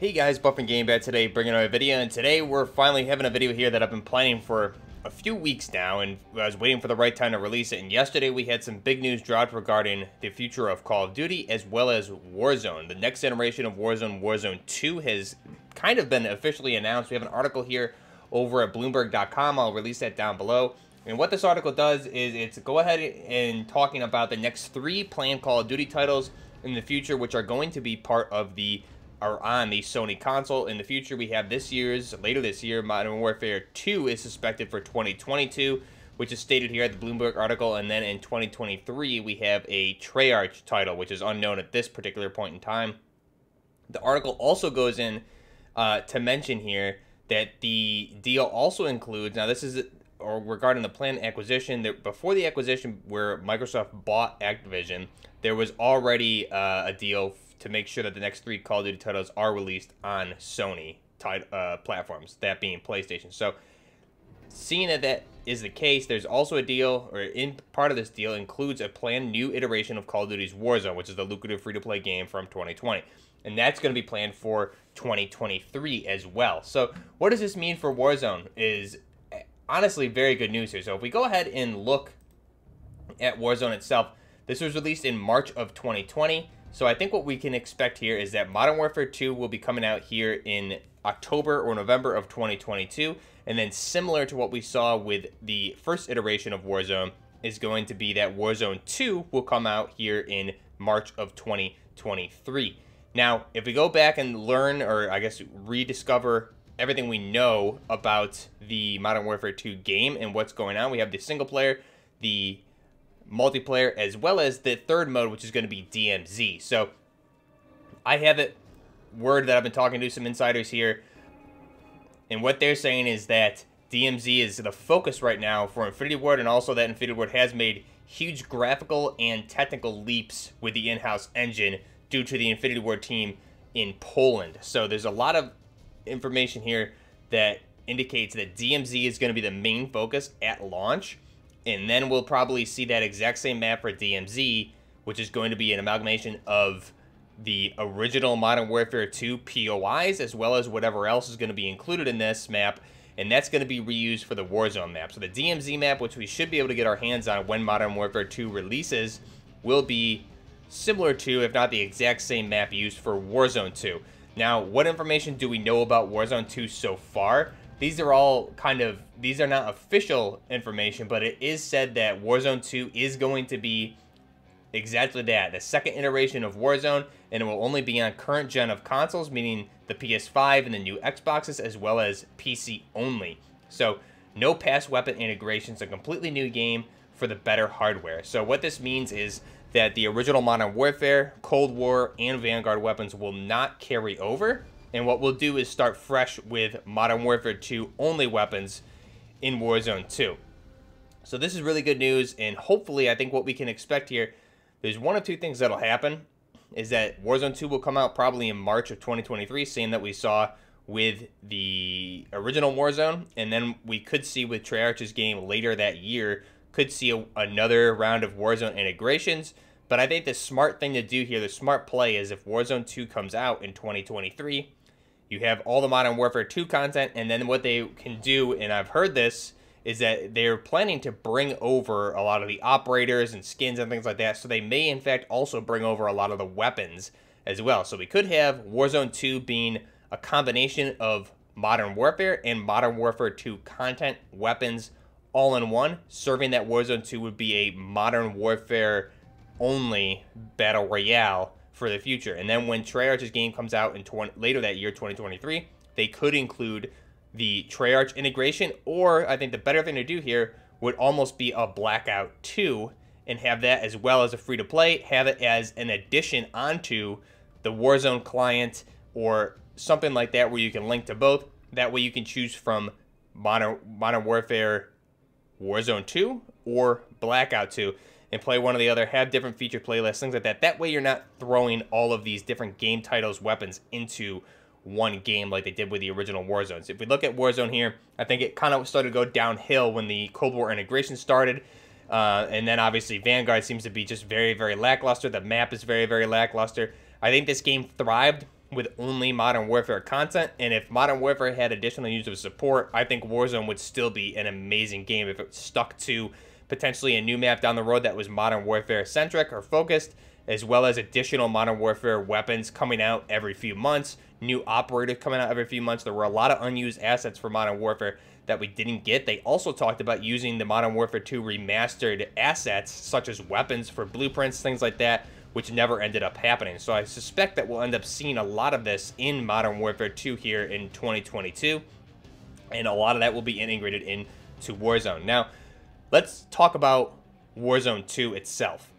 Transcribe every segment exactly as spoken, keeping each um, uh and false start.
Hey guys, Buff Nerd Gaming today, bringing another video, and today we're finally having a video here that I've been planning for a few weeks now, and I was waiting for the right time to release it. And yesterday we had some big news dropped regarding the future of Call of Duty as well as Warzone. The next generation of Warzone, Warzone two, has kind of been officially announced. We have an article here over at Bloomberg dot com. I'll release that down below. And what this article does is it's go ahead and talking about the next three planned Call of Duty titles in the future, which are going to be part of the are on the Sony console. In the future, we have this year's, later this year, Modern Warfare two is suspected for twenty twenty-two, which is stated here at the Bloomberg article, and then in twenty twenty-three, we have a Treyarch title, which is unknown at this particular point in time. The article also goes in uh, to mention here that the deal also includes, now this is or regarding the planned acquisition, that before the acquisition where Microsoft bought Activision, there was already uh, a deal to make sure that the next three Call of Duty titles are released on Sony uh, platforms, that being PlayStation. So, seeing that that is the case, there's also a deal, or in part of this deal, includes a planned new iteration of Call of Duty's Warzone, which is the lucrative free-to-play game from twenty twenty. And that's going to be planned for twenty twenty-three as well. So, what does this mean for Warzone is, honestly, very good news here. So, if we go ahead and look at Warzone itself, this was released in March of twenty twenty. So I think what we can expect here is that Modern Warfare two will be coming out here in October or November of twenty twenty-two. And then similar to what we saw with the first iteration of Warzone is going to be that Warzone two will come out here in March of twenty twenty-three. Now, if we go back and learn, or I guess rediscover everything we know about the Modern Warfare two game and what's going on, we have the single player, the multiplayer, as well as the third mode, which is going to be D M Z. So I have it word that I've been talking to some insiders here, and what they're saying is that D M Z is the focus right now for Infinity Ward, and also that Infinity Ward has made huge graphical and technical leaps with the in-house engine due to the Infinity Ward team in Poland. So there's a lot of information here that indicates that D M Z is going to be the main focus at launch. And then we'll probably see that exact same map for D M Z, which is going to be an amalgamation of the original Modern Warfare two P O Is, as well as whatever else is going to be included in this map. And that's going to be reused for the Warzone map. So the D M Z map, which we should be able to get our hands on when Modern Warfare two releases, will be similar to, if not the exact same map used for Warzone two. Now, what information do we know about Warzone two so far? These are all kind of, these are not official information, but it is said that Warzone two is going to be exactly that, the second iteration of Warzone, and it will only be on current gen of consoles, meaning the P S five and the new Xboxes, as well as P C only. So no past weapon integrations, a completely new game for the better hardware. So what this means is that the original Modern Warfare, Cold War, and Vanguard weapons will not carry over. And what we'll do is start fresh with Modern Warfare two only weapons in Warzone two. So this is really good news, and hopefully I think what we can expect here, there's one of two things that'll happen, is that Warzone two will come out probably in March of twenty twenty-three, same that we saw with the original Warzone, and then we could see with Treyarch's game later that year, could see a, another round of Warzone integrations. But I think the smart thing to do here, the smart play, is if Warzone two comes out in twenty twenty-three, you have all the Modern Warfare two content, and then what they can do, and I've heard this, is that they're planning to bring over a lot of the operators and skins and things like that, so they may, in fact, also bring over a lot of the weapons as well. So we could have Warzone two being a combination of Modern Warfare and Modern Warfare two content, weapons, all in one, serving that Warzone two would be a Modern Warfare only Battle Royale for the future. And then when Treyarch's game comes out in later that year, twenty twenty-three, they could include the Treyarch integration, or I think the better thing to do here would almost be a Blackout two and have that as well as a free-to-play, have it as an addition onto the Warzone client or something like that where you can link to both. That way you can choose from Modern, Modern Warfare Warzone two or Blackout two. And play one or the other, have different feature playlists, things like that. That way you're not throwing all of these different game titles, weapons into one game like they did with the original Warzones. If we look at Warzone here, I think it kind of started to go downhill when the Cold War integration started. Uh, and then obviously Vanguard seems to be just very, very lackluster. The map is very, very lackluster. I think this game thrived with only Modern Warfare content, and if Modern Warfare had additional user support, I think Warzone would still be an amazing game if it stuck to potentially a new map down the road that was Modern Warfare centric or focused, as well as additional Modern Warfare weapons coming out every few months, new operators coming out every few months. There were a lot of unused assets for Modern Warfare that we didn't get. They also talked about using the Modern Warfare two remastered assets, such as weapons for blueprints, things like that, which never ended up happening. So I suspect that we'll end up seeing a lot of this in Modern Warfare two here in twenty twenty-two, and a lot of that will be integrated into Warzone. Now, let's talk about Warzone two itself.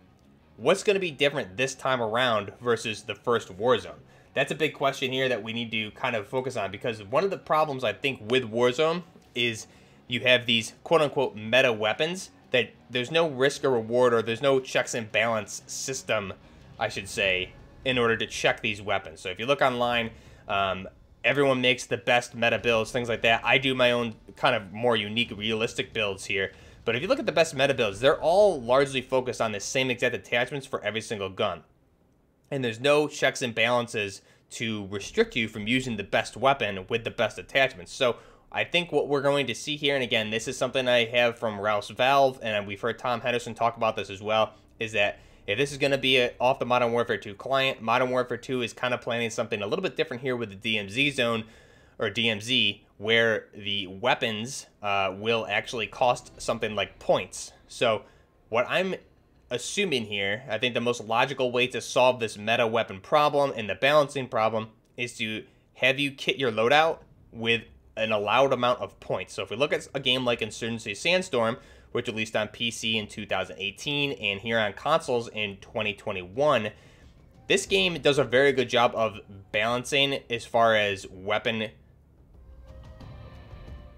What's going to be different this time around versus the first Warzone? That's a big question here that we need to kind of focus on, because one of the problems I think with Warzone is you have these quote-unquote meta weapons that there's no risk or reward, or there's no checks and balance system, I should say, in order to check these weapons. So if you look online, um, everyone makes the best meta builds, things like that. I do my own kind of more unique, realistic builds here. But if you look at the best meta builds, they're all largely focused on the same exact attachments for every single gun. And there's no checks and balances to restrict you from using the best weapon with the best attachments. So I think what we're going to see here, and again, this is something I have from Ralph's Valve, and we've heard Tom Henderson talk about this as well, is that if this is going to be a, off the Modern Warfare two client, Modern Warfare two is kind of planning something a little bit different here with the D M Z zone, or D M Z, where the weapons uh, will actually cost something like points. So what I'm assuming here, I think the most logical way to solve this meta weapon problem and the balancing problem is to have you kit your loadout with an allowed amount of points. So if we look at a game like Insurgency: Sandstorm, which released on P C in two thousand eighteen and here on consoles in twenty twenty-one, this game does a very good job of balancing as far as weapon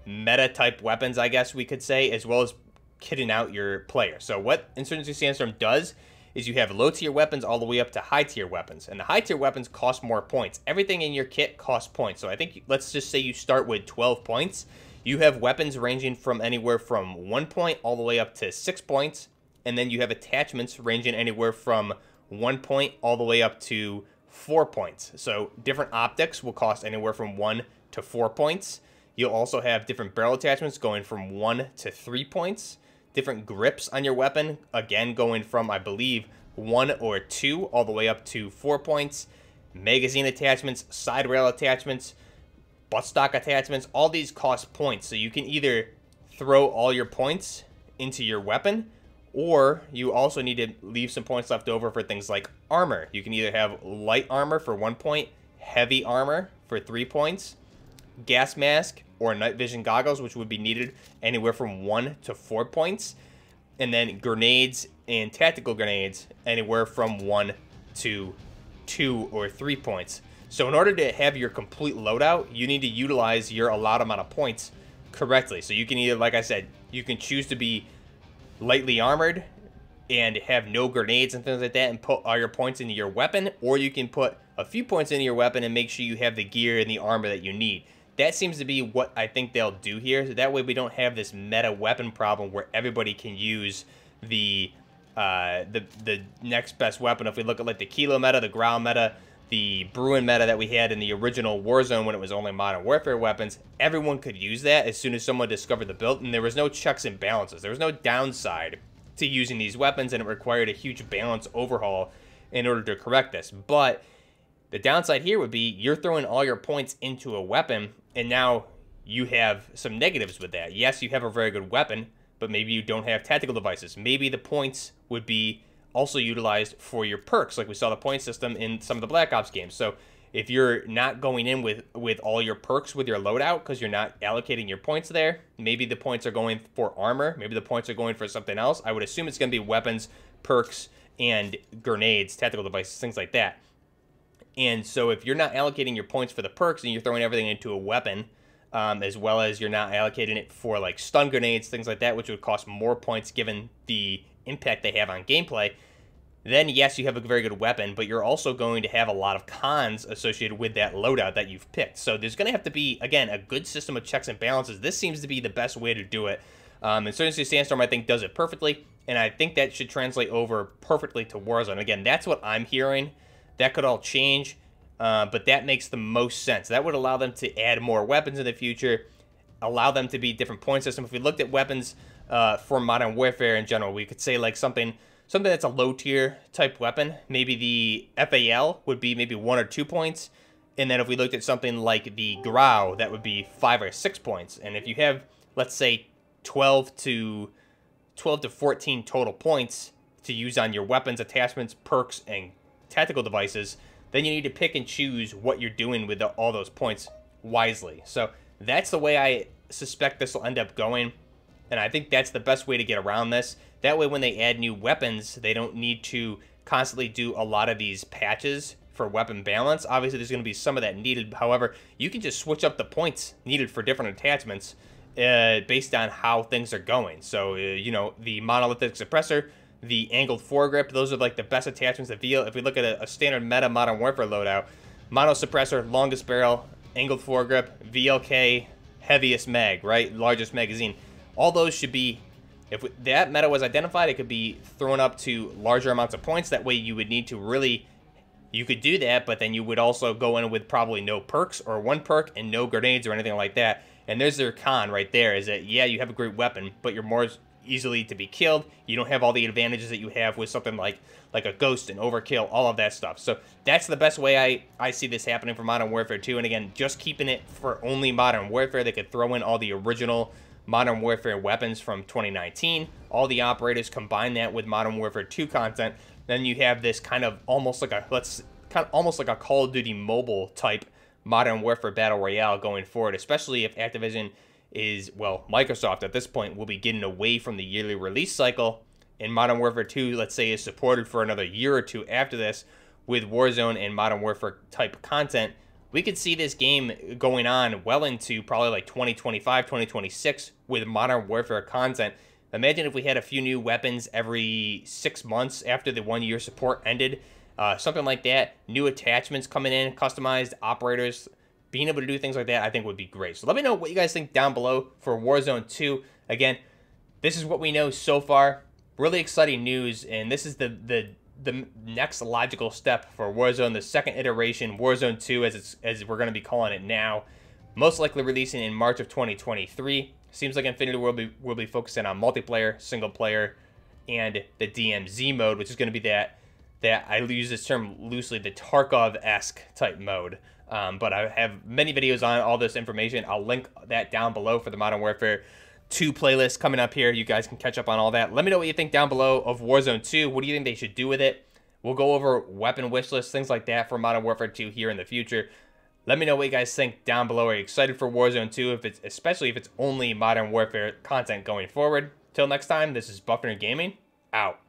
meta type weapons, I guess we could say, as well as kitting out your player. So what Insurgency: Sandstorm does is you have low tier weapons all the way up to high tier weapons. And the high tier weapons cost more points. Everything in your kit costs points. So I think, let's just say you start with twelve points. You have weapons ranging from anywhere from one point all the way up to six points. And then you have attachments ranging anywhere from one point all the way up to four points. So different optics will cost anywhere from one to four points. You'll also have different barrel attachments going from one to three points. Different grips on your weapon, again going from, I believe, one or two all the way up to four points. Magazine attachments, side rail attachments, buttstock attachments, all these cost points. So you can either throw all your points into your weapon, or you also need to leave some points left over for things like armor. You can either have light armor for one point, heavy armor for three points, gas mask, or night vision goggles, which would be needed anywhere from one to four points. And then grenades and tactical grenades anywhere from one to two or three points. So in order to have your complete loadout, you need to utilize your allowed amount of points correctly. So you can either, like I said, you can choose to be lightly armored and have no grenades and things like that and put all your points into your weapon, or you can put a few points into your weapon and make sure you have the gear and the armor that you need. That seems to be what I think they'll do here. So that way we don't have this meta weapon problem where everybody can use the uh, the the next best weapon. If we look at like the Kilo meta, the Growl meta, the Bruin meta that we had in the original Warzone when it was only Modern Warfare weapons, everyone could use that as soon as someone discovered the build, and there was no checks and balances. There was no downside to using these weapons, and it required a huge balance overhaul in order to correct this. But the downside here would be you're throwing all your points into a weapon, and now you have some negatives with that. Yes, you have a very good weapon, but maybe you don't have tactical devices. Maybe the points would be also utilized for your perks, like we saw the point system in some of the Black Ops games. So if you're not going in with, with all your perks with your loadout because you're not allocating your points there, maybe the points are going for armor. Maybe the points are going for something else. I would assume it's going to be weapons, perks, and grenades, tactical devices, things like that. And so if you're not allocating your points for the perks and you're throwing everything into a weapon, um, as well as you're not allocating it for like stun grenades, things like that, which would cost more points given the impact they have on gameplay, then yes, you have a very good weapon, but you're also going to have a lot of cons associated with that loadout that you've picked. So there's going to have to be, again, a good system of checks and balances. This seems to be the best way to do it. Um, Insurgency: Sandstorm, I think, does it perfectly, and I think that should translate over perfectly to Warzone. Again, that's what I'm hearing. That could all change. Uh, but that makes the most sense. That would allow them to add more weapons in the future, allow them to be different point system. If we looked at weapons uh, for Modern Warfare in general, we could say like something something that's a low-tier type weapon. Maybe the F A L would be maybe one or two points. And then if we looked at something like the Grau, that would be five or six points. And if you have, let's say, twelve to fourteen total points to use on your weapons, attachments, perks, and tactical devices, then you need to pick and choose what you're doing with the, all those points wisely. So that's the way I suspect this will end up going, and I think that's the best way to get around this. That way when they add new weapons, they don't need to constantly do a lot of these patches for weapon balance. Obviously there's going to be some of that needed. However, you can just switch up the points needed for different attachments uh, based on how things are going. So, uh, you know, the monolithic suppressor, the angled foregrip, those are like the best attachments. The V L, if we look at a, a standard meta Modern Warfare loadout, mono suppressor, longest barrel, angled foregrip, V L K, heaviest mag, right? Largest magazine. All those should be, if we, that meta was identified, it could be thrown up to larger amounts of points. That way you would need to really, you could do that, but then you would also go in with probably no perks or one perk and no grenades or anything like that. And there's their con right there, is that, yeah, you have a great weapon, but you're more easily to be killed. You don't have all the advantages that you have with something like like a ghost and overkill, all of that stuff. So that's the best way I I see this happening for Modern Warfare two. And again, just keeping it for only Modern Warfare. They could throw in all the original Modern Warfare weapons from twenty nineteen, all the operators, combine that with Modern Warfare two content. Then you have this kind of almost like a let's kind of almost like a Call of Duty mobile type Modern Warfare Battle Royale going forward, especially if Activision is, well, Microsoft at this point will be getting away from the yearly release cycle, and Modern Warfare two, let's say, is supported for another year or two after this with Warzone and Modern Warfare type content. We could see this game going on well into probably like twenty twenty-five, twenty twenty-six with Modern Warfare content. Imagine if we had a few new weapons every six months after the one-year support ended, uh, something like that, new attachments coming in, customized operators. Being able to do things like that, I think, would be great. So let me know what you guys think down below for Warzone two. Again, this is what we know so far. Really exciting news, and this is the the the next logical step for Warzone, the second iteration, Warzone two, as it's as we're going to be calling it now. Most likely releasing in March of twenty twenty-three. Seems like Infinity Ward will be will be focusing on multiplayer, single player, and the D M Z mode, which is going to be that that I use this term loosely, the Tarkov-esque type mode. Um, but I have many videos on all this information. I'll link that down below for the Modern Warfare two playlist coming up here. You guys can catch up on all that. Let me know what you think down below of Warzone two. What do you think they should do with it? We'll go over weapon wishlists, things like that for Modern Warfare two here in the future. Let me know what you guys think down below. Are you excited for Warzone two, if it's, especially if it's only Modern Warfare content going forward? Till next time, this is Buff Nerd Gaming, out.